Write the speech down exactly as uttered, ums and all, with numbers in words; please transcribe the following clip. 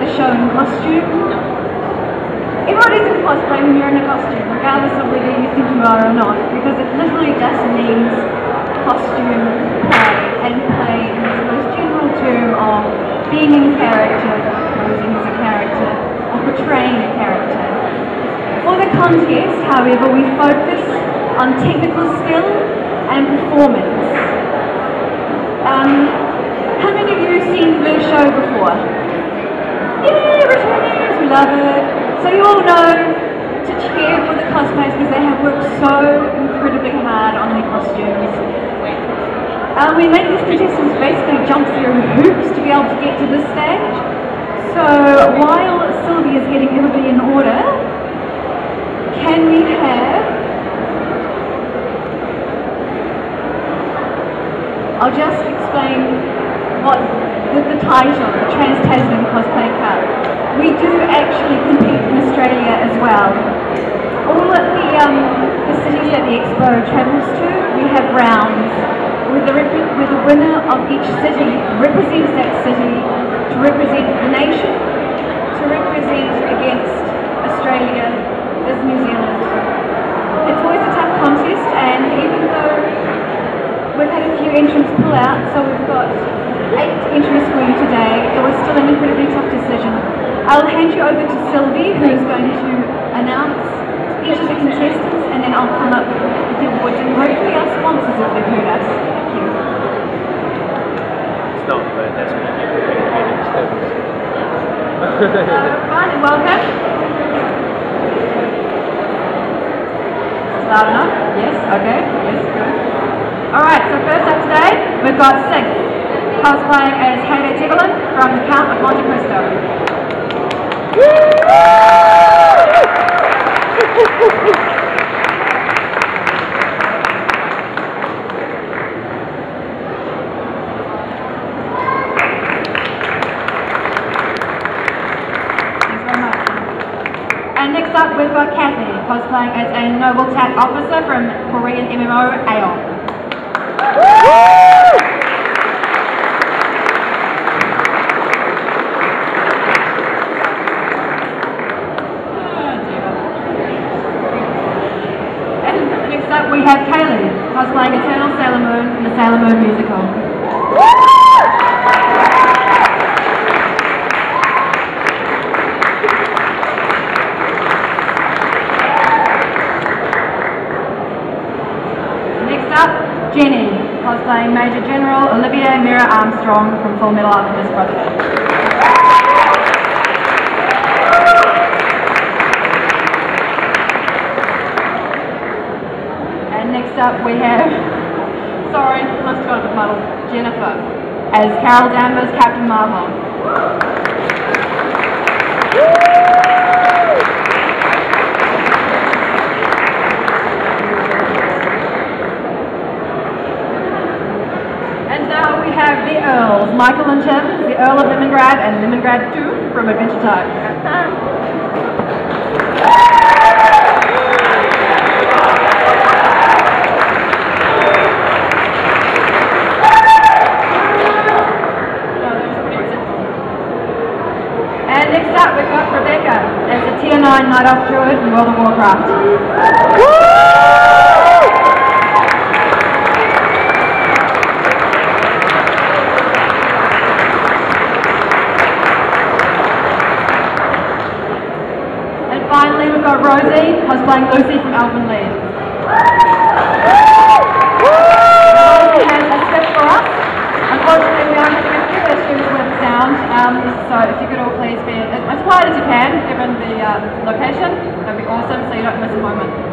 the show in costume. Everybody's in cosplay when you're in a costume, regardless of whether you think you are or not, because it literally just means costume play, and play is the most general term of being in character, posing as a character, or portraying a character. For the contest, however, we focus on technical skill and performance. Um, how many of you have seen Blue Show before? Yeah, returners, we love it. So you all know to cheer for the cosplayers because they have worked so incredibly hard on their costumes. Um, we made these contestants basically jump through hoops to be able to get to this stage. So while Sylvia's getting everybody in order, can we have... I'll just explain what the, the title, the Trans-Tasman Cosplay Cup. We do actually compete in Australia as well. All of the, um, the cities that the Expo travels to, we have rounds where the, where the winner of each city represents that city to represent the nation, to represent against Australia as New Zealand. It's always a tough contest, and even though we've had a few entrants pull out, so we've got eight entries for you today. It was still an incredibly tough decision. I'll hand you over to Sylvie, who's going to announce each of the contestants, and then I'll come up with the awards and hopefully our sponsors if they've heard us. Thank you. Stop, but that's going to be a great head of steps. Fine, and welcome. Is loud enough? Yes, okay. Yes, good. Alright, so first up today, we've got Sig, cosplaying as Hannah Devlin from the Count of Monte Cristo. Thanks very much. And next up, we've got Kathy, cosplaying as a Noble Tat officer from Korean M M O, A O P. We have Kaylee, cosplaying Eternal Sailor Moon in the Sailor Moon musical. Next up, Jenny, cosplaying Major General Olivia Mira Armstrong from Full Metal Alchemist Brotherhood. Up we have, sorry, must go to the puddle, Jennifer, as Carol Danvers, Captain Marvel. And now we have the Earls, Michael and Tim, the Earl of Lemongrab and Lemongrab two from Adventure Time. Night off druid in World of Warcraft. Woo! And finally we've got Rosie, cosplaying Lucy from Alvin Lead. Rosie has a script for us. Unfortunately we only have a few issues with sound, um, so if you could all please be as quiet as you can, given the um, location. That'd be awesome, so you don't miss a moment.